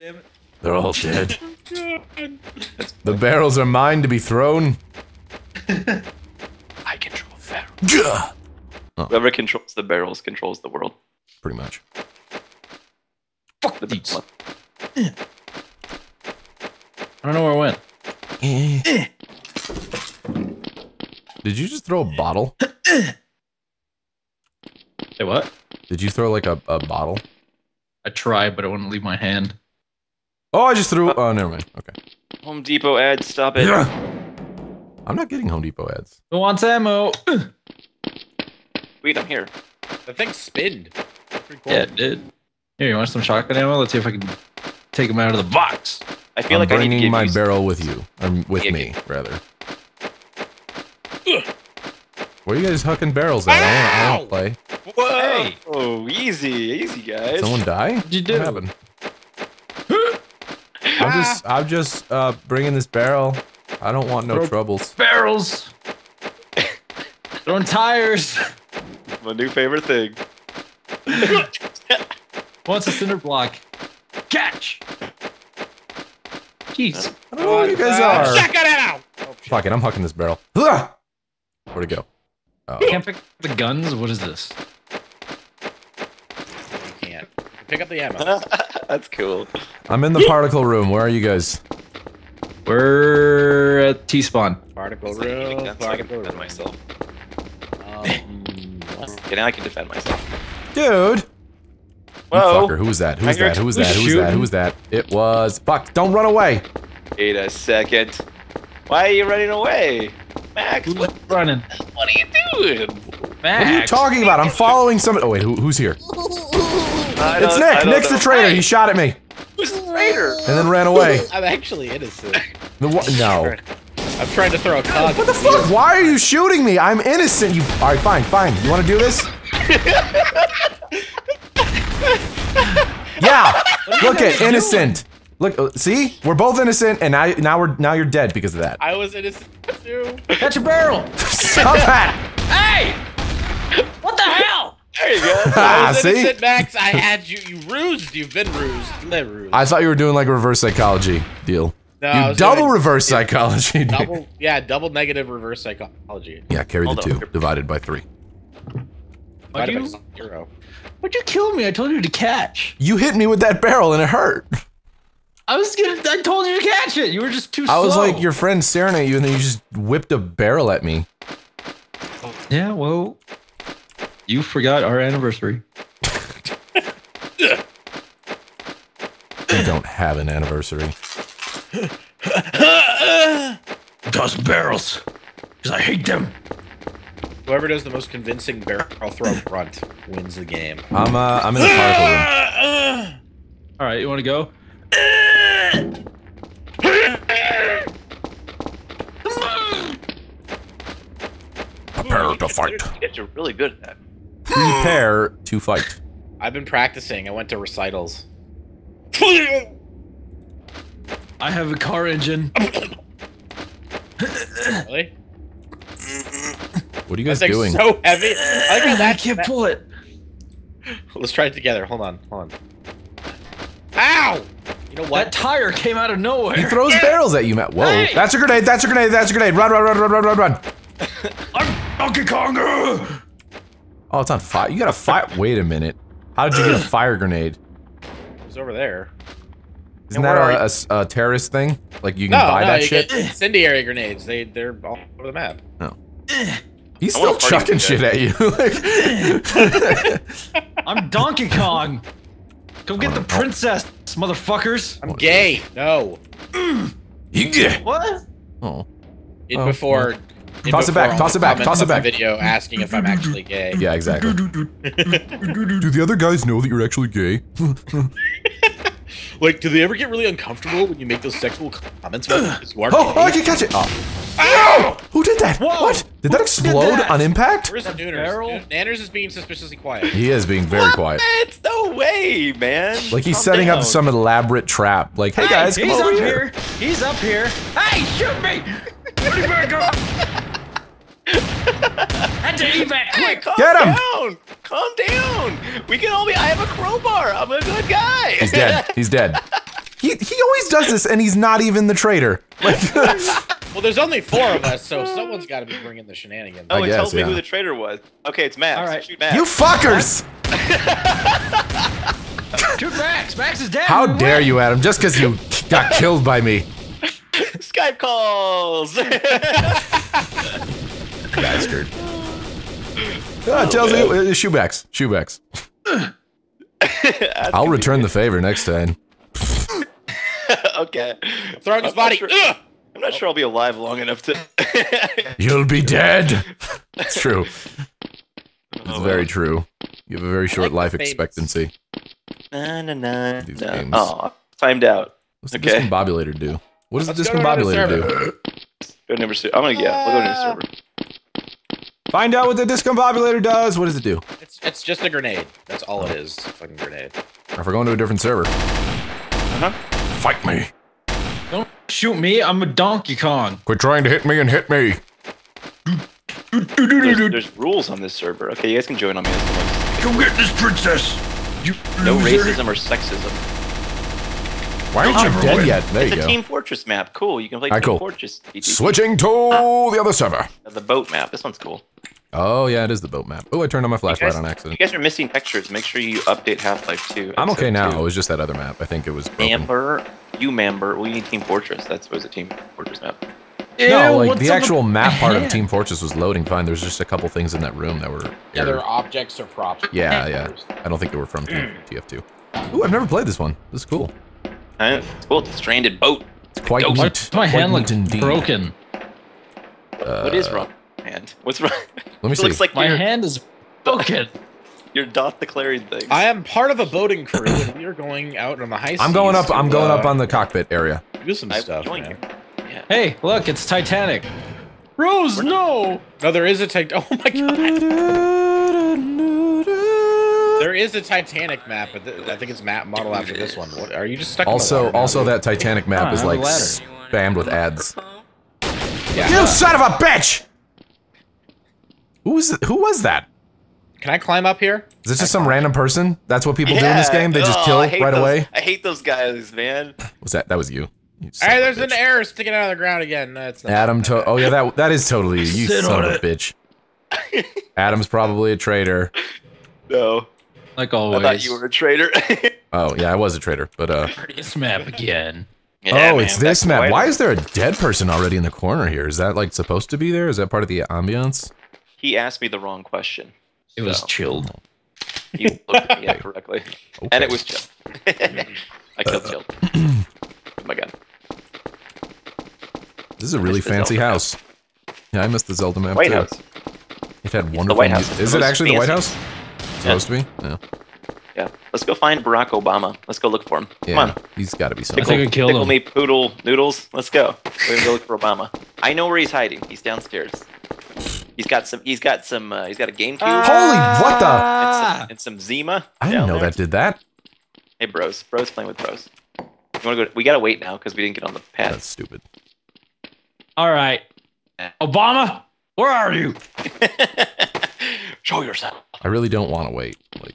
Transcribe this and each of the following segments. Damn it. They're all dead. The barrels are mine to be thrown. I control barrels. Oh. Whoever controls the barrels controls the world. Pretty much. Fuck the beats. I don't know where I went. Did you just throw a bottle? Say what? Did you throw like a bottle? I tried, but it wouldn't leave my hand. Oh, I just threw. Oh, never mind. Okay. Home Depot ads, stop it. Yeah. I'm not getting Home Depot ads. Who wants ammo? Wait, I'm here. The thing spinned. Yeah, it did. Here, you want some shotgun ammo? Let's see if I can take them out of the box. I feel like I need to get my barrel with you. Or with me, rather. Where are you guys hucking barrels at? I don't play. Whoa! Hey. Oh, easy, easy, guys. Did someone die? What'd you do? What happened? I'm just bringing this barrel. I don't want no troubles. Barrels! Throwing tires! My new favorite thing. What's a cinder block? Catch! Jeez. I don't know where you guys are. Shotgun ammo! Oh, fuck it, I'm hucking this barrel. Where'd it go? Oh. Can't pick up the guns? What is this? You can't. Pick up the ammo. That's cool. I'm in the particle room. Where are you guys? We're at T-spawn. Particle room. That's how I can defend myself. Yeah, now I can defend myself. Dude! Whoa! Fucker, who was that? Who was that? Who was that? Who was that? Who was that? It was... Fuck, don't run away! Wait a second. Why are you running away? Max, what's running? What are you doing? Max. What are you talking about? I'm following somebody. Oh, wait, who's here? It's Nick. Nick's the traitor. He shot at me. Who's the traitor? And then ran away. I'm actually innocent. No. I'm trying to throw a cog. What the fuck? You. Why are you shooting me? I'm innocent. You. All right, fine, fine. You want to do this? Yeah. Look at innocent. Look, see? We're both innocent, and now you're dead because of that. I was innocent too. Catch a barrel. Stop that. Hey! What the hell? There you go. I was innocent, see? Max, I had you. You rused. You've been rused. I thought you were doing like a reverse psychology deal. No, you double reverse psychology. Double, yeah, double negative reverse psychology. Yeah, carry the two divided by three. Why'd you kill me? I told you to catch. You hit me with that barrel, and it hurt. I told you to catch it. You were just too slow. I was like your friend staring at you, and then you just whipped a barrel at me. Yeah, well, you forgot our anniversary. We don't have an anniversary. Those barrels, because I hate them. Whoever does the most convincing barrel throw brunt wins the game. I'm in the particle room. All right, you want to go? Prepare to fight. You guys are really good at that. Prepare to fight. I've been practicing. I went to recitals. I have a car engine. Really? What are you guys doing? That's so heavy. I can't pull it. Let's try it together. Hold on. Hold on. Ow! You know what? That tire came out of nowhere. He throws barrels at you, Matt. Whoa. Hey. That's a grenade. That's a grenade. That's a grenade. Run, run, run, run, run, run, run. I'm Donkey Kong. Oh, it's on fire. You got a fire. Wait a minute. How did you get a fire grenade? It was over there. Isn't that a terrorist thing? Like you can buy that shit? Incendiary grenades. They're all over the map. No. He's still chucking shit at you. I'm Donkey Kong. Go get the princess, motherfuckers. I'm gay. No. What? Oh. In before. Toss it back. Toss it back. Toss it back. Video asking if I'm actually gay. Yeah, exactly. Do the other guys know that you're actually gay? Like, do they ever get really uncomfortable when you make those sexual comments? Oh, I can catch it. Oh. Ow! Who did that? Whoa. What? Did that explode on impact? Where's Nanners? Nanners is being suspiciously quiet. He is being very quiet. It's no way, man. Like he's setting up some elaborate trap. Like, hey guys, come over here. He's up here. Hey, shoot me! Where did I go? Had to evac quick. Hey, get him! Down. Calm down. We can all be. I have a crowbar. I'm a good guy. He's dead. He's dead. always does this, and he's not even the traitor. Like, well, there's only four of us, so someone's got to be bringing the shenanigans. Oh, it tells me who the traitor was. Okay, it's Max. All right. Shoot Max. You fuckers! Shoot Max! Max is dead! How dare you, Adam, just because you got killed by me. Skype calls! Bastard. Oh, it tells you, shoot Max. Shoot Max. I'll return the favor next time. Okay. Throwing his body. I'm not sure I'll be alive long enough to. You'll be dead. It's true. It's very true. You have a very short life expectancy. These games. Oh, timed out. What's the discombobulator do? What does the discombobulator do? Go to server. I'm gonna we'll go to the server. Find out what the discombobulator does. What does it do? It's just a grenade. That's all it is. It's a fucking grenade. If we're going to a different server. Fight me. Don't shoot me. I'm a Donkey Kong. Quit trying to hit me and hit me. There's rules on this server. Okay, you guys can join on me. Go get this princess. You no racism or sexism. Why aren't you dead yet? There you go. It's a Team Fortress map. Cool. You can play Team Fortress. Switching to the other server. The boat map. This one's cool. Oh, yeah, it is the boat map. Oh, I turned on my flashlight on accident. You guys are missing pictures. Make sure you update Half-Life 2. I'm okay now. 2. It was just that other map. I think it was broken. Mamber. You Mamber. We need Team Fortress. That's what was a Team Fortress map. Ew, no, like the actual map part of Team Fortress was loading fine. There's just a couple things in that room that were... Yeah, there were objects or props. Yeah, yeah. I don't think they were from TF2. Ooh, I've never played this one. This is cool. It's cool. It's a stranded boat. It's quite neat. My hand looks broken. What is wrong? Hand. What's wrong? Let me see. Looks like my hand is broken. Your Doth the Clarion thing. I am part of a boating crew, and we are going out on the high seas. I'm going up. I'm going up on the cockpit area. Do some stuff, man. Yeah. Hey, look! It's Titanic. Rose, no! No, there is a Titanic. Oh my god! There is a Titanic map, but I think it's map model after this one. What, are you just stuck? Also, in the also that Titanic map is like spammed with ads. Yeah. You son of a bitch! Who was that? Can I climb up here? Is this just some random person? That's what people do in this game? They just kill right away? I hate those guys, man. Was that? That was you. Hey, there's an arrow sticking out of the ground again. No, it's not Adam, oh yeah, that is totally you, son of a bitch. Adam's probably a traitor. No. Like always. I thought you were a traitor. Oh, yeah, I was a traitor, but this map again. Yeah, oh, man, it's this map. Why is there a dead person already in the corner here? Is that like supposed to be there? Is that part of the ambiance? He asked me the wrong question. It was chilled. You looked at me correctly. Okay. And it was chilled. I killed chilled. Oh my god. This is a really fancy house. Yeah, I missed the Zelda map. White House. It had wonderful music. Is it actually the White House? It's supposed to be? No. Yeah. Let's go find Barack Obama. Let's go look for him. Yeah, come on. He's got to be somewhere. I think we killed him. Pickle me poodle noodles. Let's go. We're gonna go look for Obama. I know where he's hiding. He's downstairs. He's got some. He's got some. He's got a GameCube. Holy what the! And some Zima. I didn't know that did that. Hey, bros. Bros playing with bros. You want to go? We gotta wait now because we didn't get on the pad. That's stupid. All right, Obama, where are you? Show yourself. I really don't want to wait. Like,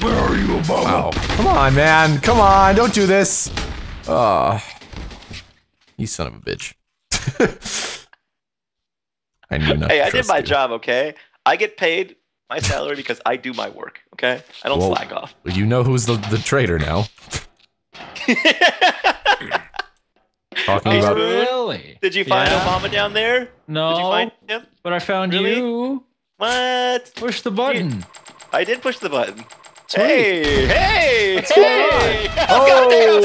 where are you, Obama? Wow. Come on, man. Come on. Don't do this. You son of a bitch. Hey, I did my job, okay? I get paid my salary because I do my work, okay? I don't slack off. You know who's the traitor now. Talking about really? Did you find Obama down there? No. Did you find him? But I found you. What? Push the button. I did push the button. Hey! Hey! Hey! Oh,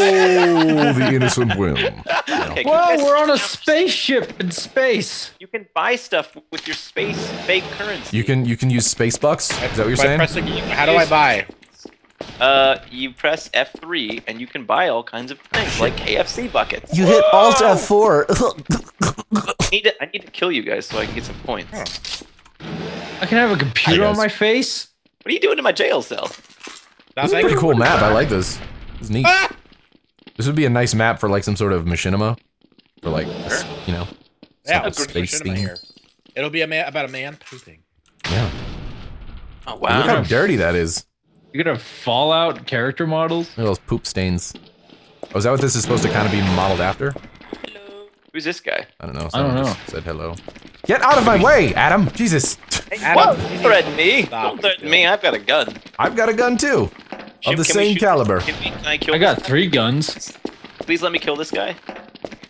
the innocent will. Okay, whoa, we're on a spaceship in space. You can buy stuff with your space fake currency. You can use space bucks? Is that what you're saying? Pressing, how do I buy? You press F3 and you can buy all kinds of things like KFC buckets. You hit Alt F4. I need to kill you guys so I can get some points. I can have a computer on my face. What are you doing to my jail cell? This is a pretty cool map. I like this. It's neat. Ah! This would be a nice map for like some sort of machinima, or like you know, a space theme. It'll be about a man pooping. Yeah. Oh wow! Look how dirty that is. You're gonna have Fallout character models. Look at those poop stains. Oh, is that what this is supposed to kind of be modeled after? Hello. Who's this guy? I don't know. Someone just said hello. Get out of my way, Adam! Jesus! Hey, Adam, don't threaten me! Don't threaten me, I've got a gun. I've got a gun too! Of the same caliber. I got 3 guns. Please let me kill this guy.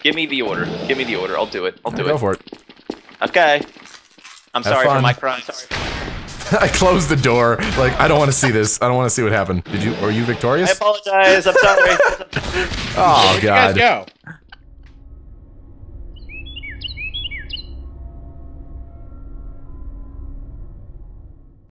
Give me the order. Give me the order. I'll do it. I'll do it. Go for it. Okay. I'm sorry for my crime. I closed the door. Like, I don't want to see this. I don't want to see what happened. Did you? Were you victorious? I apologize. I'm sorry. Oh, God. Where'd you guys go?